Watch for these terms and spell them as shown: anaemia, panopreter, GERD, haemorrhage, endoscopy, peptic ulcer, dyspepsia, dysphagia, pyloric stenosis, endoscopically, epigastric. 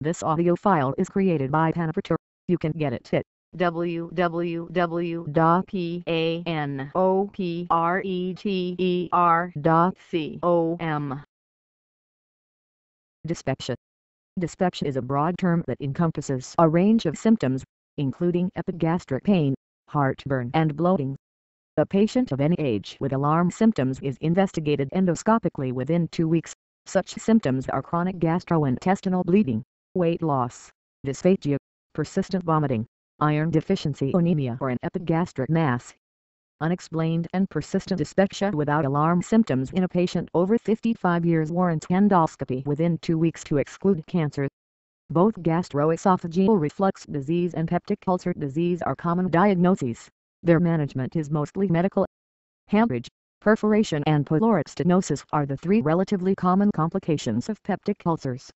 This audio file is created by Panoprator. You can get it at www.panopreter.com. Dyspepsia. Dyspepsia is a broad term that encompasses a range of symptoms, including epigastric pain, heartburn and bloating. A patient of any age with alarm symptoms is investigated endoscopically within 2 weeks. Such symptoms are chronic gastrointestinal bleeding, weight loss, dysphagia, persistent vomiting, iron deficiency anemia or an epigastric mass. Unexplained and persistent dyspepsia without alarm symptoms in a patient over 55 years warrants endoscopy within 2 weeks to exclude cancer. Both gastroesophageal reflux disease and peptic ulcer disease are common diagnoses. Their management is mostly medical. Hemorrhage, perforation and pyloric stenosis are the three relatively common complications of peptic ulcers.